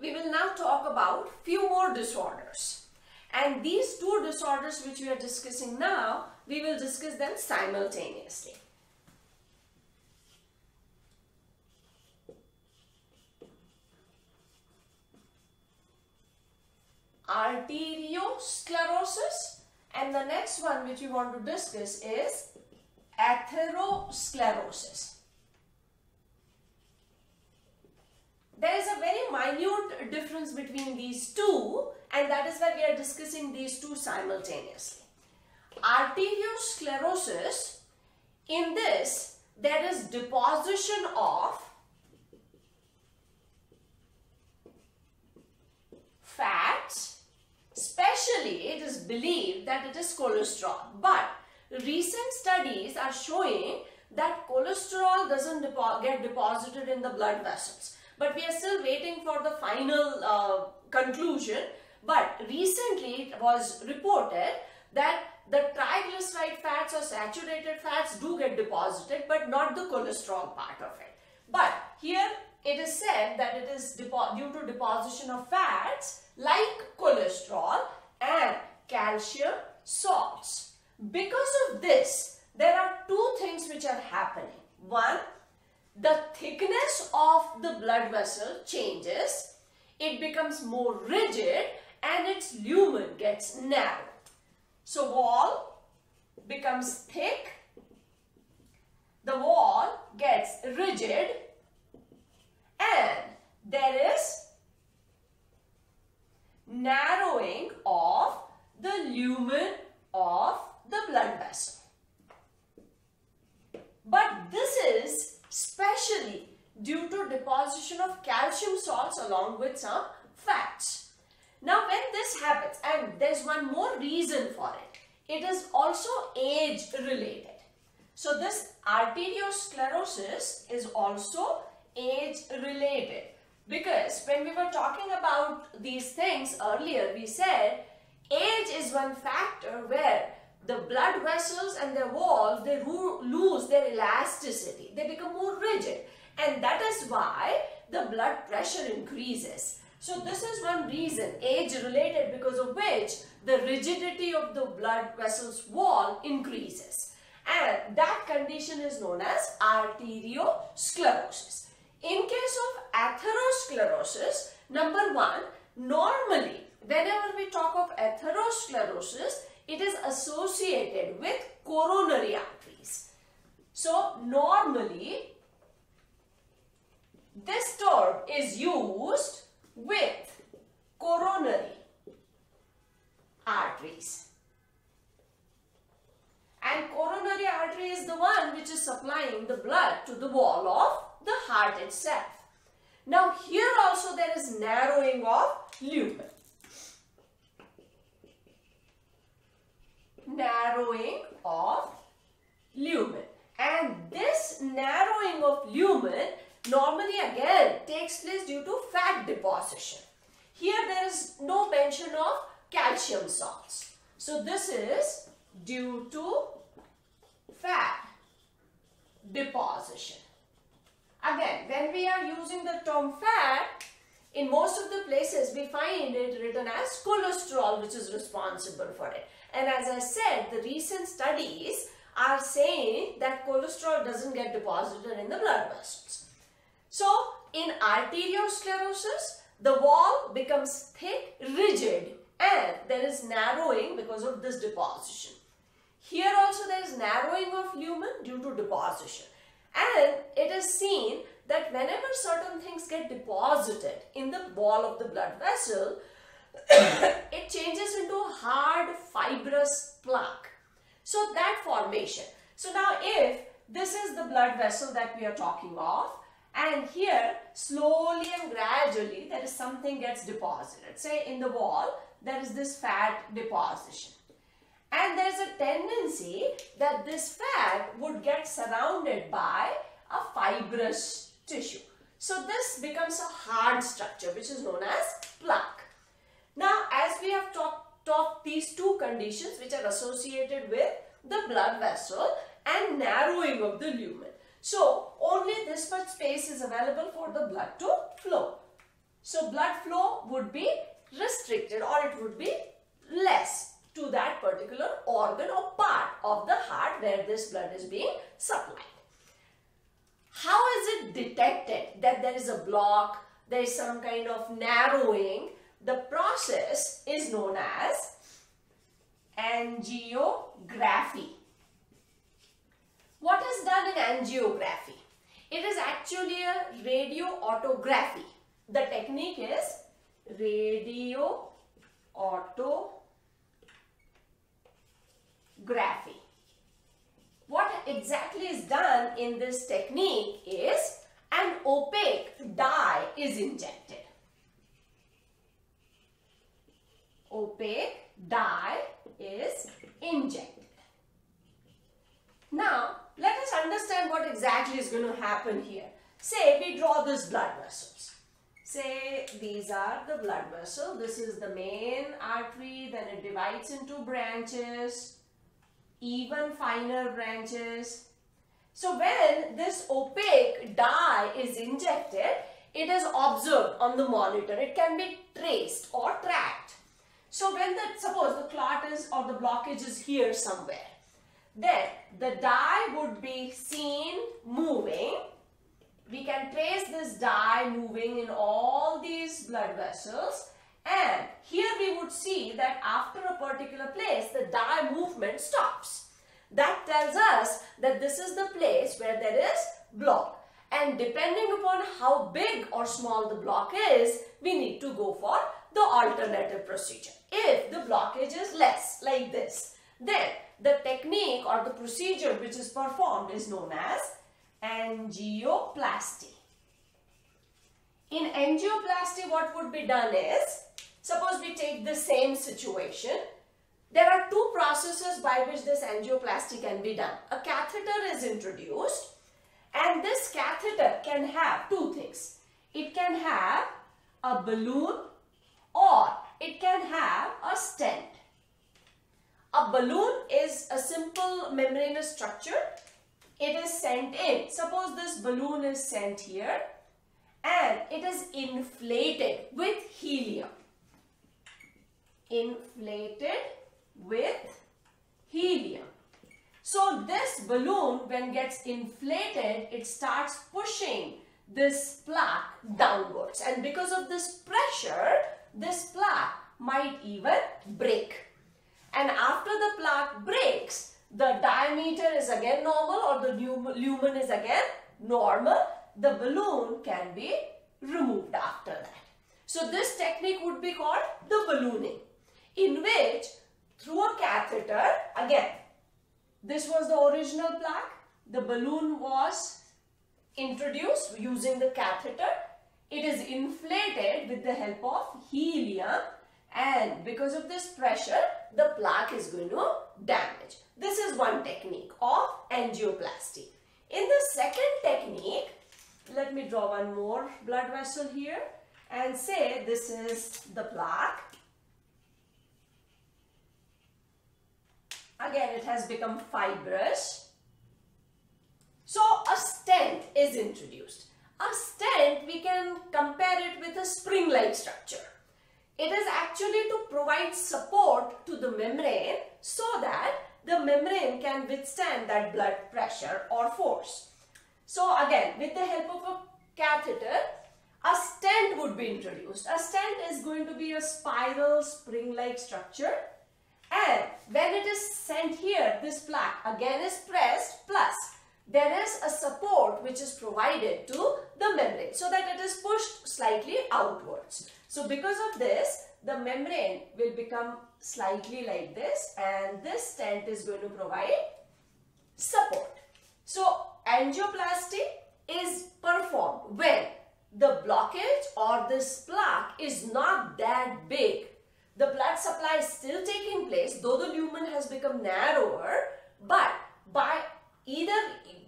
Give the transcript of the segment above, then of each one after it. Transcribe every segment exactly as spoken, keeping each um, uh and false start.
we will now talk about few more disorders. And these two disorders which we are discussing now, we will discuss them simultaneously. Arteriosclerosis, and the next one which we want to discuss is atherosclerosis. There is a very minute difference between these two, and that is why we are discussing these two simultaneously. Arteriosclerosis, in this there is deposition of fats, especially it is believed that it is cholesterol, but recent studies are showing that cholesterol doesn't depo- get deposited in the blood vessels. But we are still waiting for the final uh, conclusion. But recently it was reported that the triglyceride fats or saturated fats do get deposited, but not the cholesterol part of it. But here it is said that it is due to deposition of fats like cholesterol and calcium salts. Because of this, there are two things which are happening. One, the thickness of the blood vessel changes, it becomes more rigid and its lumen gets narrow. So wall becomes thick, the wall gets rigid, and there is narrowing of the lumen of the blood vessel. But this is especially due to deposition of calcium salts along with some fats. Now when this happens, and there's one more reason for it, it is also age related. So this arteriosclerosis is also age related, because when we were talking about these things earlier, we said age is one factor where the blood vessels and their walls, they lose their elasticity. They become more rigid, and that is why the blood pressure increases. So this is one reason, age related, because of which the rigidity of the blood vessels wall increases, and that condition is known as arteriosclerosis. In case of atherosclerosis, number one, normally whenever we talk of atherosclerosis, it is associated with coronary arteries. So normally this term is used with coronary arteries. And coronary artery is the one which is supplying the blood to the wall of the heart itself. Now here also there is narrowing of lumen. Narrowing of lumen, and this narrowing of lumen normally again takes place due to fat deposition. Here there is no mention of calcium salts. So this is due to fat deposition. Again, when we are using the term fat, in most of the places we find it written as cholesterol, which is responsible for it. And as I said, the recent studies are saying that cholesterol doesn't get deposited in the blood vessels. So in arteriosclerosis, the wall becomes thick, rigid, and there is narrowing because of this deposition. Here also there is narrowing of lumen due to deposition. And it is seen that whenever certain things get deposited in the wall of the blood vessel, it changes into a hard fibrous plaque. So that formation. So now if this is the blood vessel that we are talking of, and here slowly and gradually there is something gets deposited. Say in the wall there is this fat deposition. And there is a tendency that this fat would get surrounded by a fibrous tissue. So this becomes a hard structure which is known as plaque. Now, as we have talked, talked these two conditions which are associated with the blood vessel and narrowing of the lumen. So, only this much space is available for the blood to flow. So blood flow would be restricted, or it would be less to that particular organ or part of the heart where this blood is being supplied. How is it detected that there is a block, there is some kind of narrowing? The process is known as angiography. What is done in angiography? It is actually a radioautography. The technique is radioautography. What exactly is done in this technique is an opaque dye is injected. Opaque dye is injected. Now, let us understand what exactly is going to happen here. Say we draw these blood vessels. Say these are the blood vessels. This is the main artery, then it divides into branches, even finer branches. So when this opaque dye is injected, it is observed on the monitor. It can be traced or tracked. So when the, suppose the clot is or the blockage is here somewhere, then the dye would be seen moving. We can trace this dye moving in all these blood vessels, and here we would see that after a particular place the dye movement stops. That tells us that this is the place where there is block, and depending upon how big or small the block is, we need to go for the alternative procedure. If the blockage is less, like this, then the technique or the procedure which is performed is known as angioplasty. In angioplasty, what would be done is, suppose we take the same situation. There are two processes by which this angioplasty can be done. A catheter is introduced, and this catheter can have two things. It can have a balloon or it can have a stent. A balloon is a simple membranous structure. It is sent in. Suppose this balloon is sent here and it is inflated with helium. Inflated with helium. So this balloon, when gets inflated, it starts pushing this plaque downwards, and because of this pressure, this plaque might even break. And after the plaque breaks, the diameter is again normal, or the lumen is again normal. The balloon can be removed after that. So this technique would be called the ballooning, in which through a catheter, again, this was the original plaque, the balloon was introduced using the catheter, it is inflated with the help of helium, and because of this pressure, the plaque is going to damage. This is one technique of angioplasty. In the second technique, let me draw one more blood vessel here and say this is the plaque. Again, it has become fibrous. So a stent is introduced. A stent, we can compare it with a spring-like structure. It is actually to provide support to the membrane so that the membrane can withstand that blood pressure or force. So again, with the help of a catheter, a stent would be introduced. A stent is going to be a spiral spring-like structure. And when it is sent here, this plaque again is pressed, plus there is a support which is provided to the membrane so that it is pushed slightly outwards. So because of this, the membrane will become slightly like this, and this stent is going to provide support. So angioplasty is performed when the blockage or this plaque is not that big. The blood supply is still taking place, though the lumen has become narrower, but by either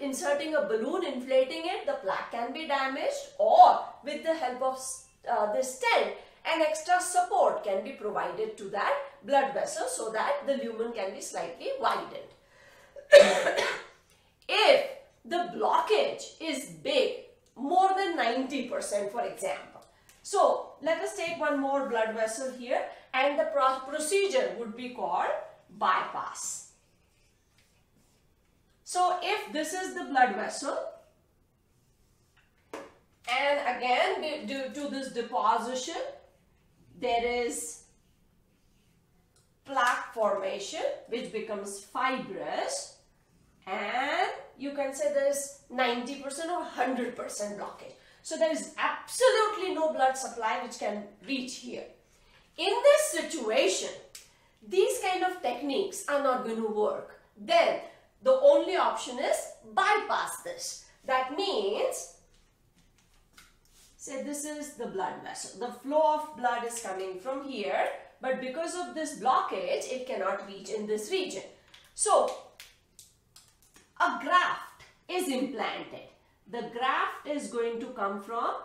inserting a balloon, inflating it, the plaque can be damaged, or with the help of uh, the stent, an extra support can be provided to that blood vessel so that the lumen can be slightly widened. If the blockage is big, more than ninety percent for example, so let us take one more blood vessel here, and the pro procedure would be called bypass. So if this is the blood vessel, and again due to this deposition there is plaque formation which becomes fibrous, and you can say there is ninety percent or one hundred percent blockage. So there is absolutely no blood supply which can reach here. In this situation, these kind of techniques are not going to work. Then the only option is bypass this. That means, say this is the blood vessel. The flow of blood is coming from here, but because of this blockage, it cannot reach in this region. So a graft is implanted. The graft is going to come from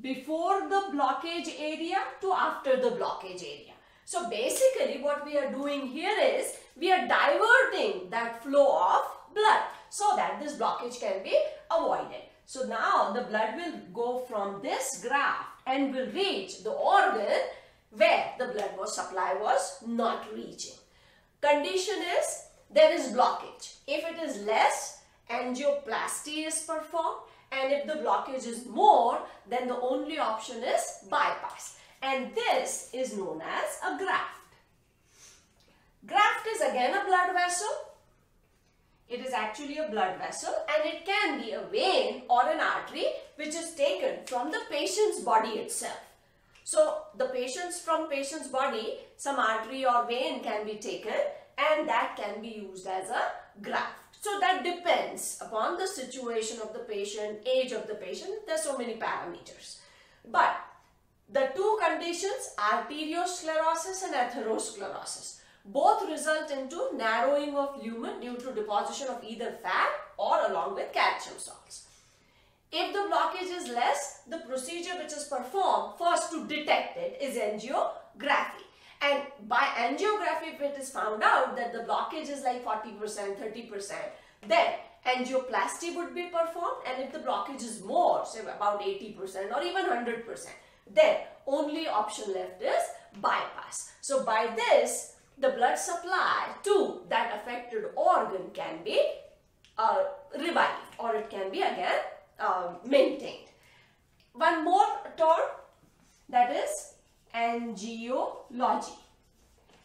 before the blockage area to after the blockage area. So basically what we are doing here is we are diverting that flow of blood so that this blockage can be avoided. So now the blood will go from this graft and will reach the organ where the blood was supply was not reaching. Condition is there is blockage. If it is less, angioplasty is performed, and if the blockage is more, then the only option is bypass, and this is known as a graft. Graft is again a blood vessel. It is actually a blood vessel, and it can be a vein or an artery which is taken from the patient's body itself. So the patient's from patient's body, some artery or vein can be taken, and that can be used as a graft. So that depends upon the situation of the patient, age of the patient, there's so many parameters. But the two conditions, arteriosclerosis and atherosclerosis, both result into narrowing of lumen due to deposition of either fat or along with calcium salts. If the blockage is less, the procedure which is performed first to detect it is angiography. And by angiography, if it is found out that the blockage is like forty percent, thirty percent, then angioplasty would be performed, and if the blockage is more, say about eighty percent or even one hundred percent, then only option left is bypass. So by this, the blood supply to that affected organ can be uh, revived, or it can be again uh, maintained. One more term, that is angiology.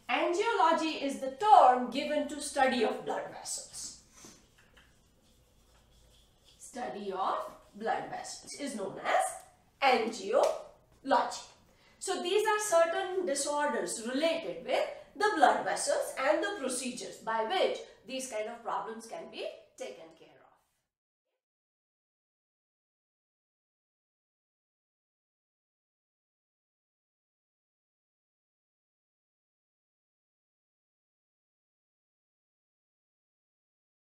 Angiology is the term given to study of blood vessels. Study of blood vessels is known as angiology. So these are certain disorders related with the blood vessels and the procedures by which these kind of problems can be taken care of.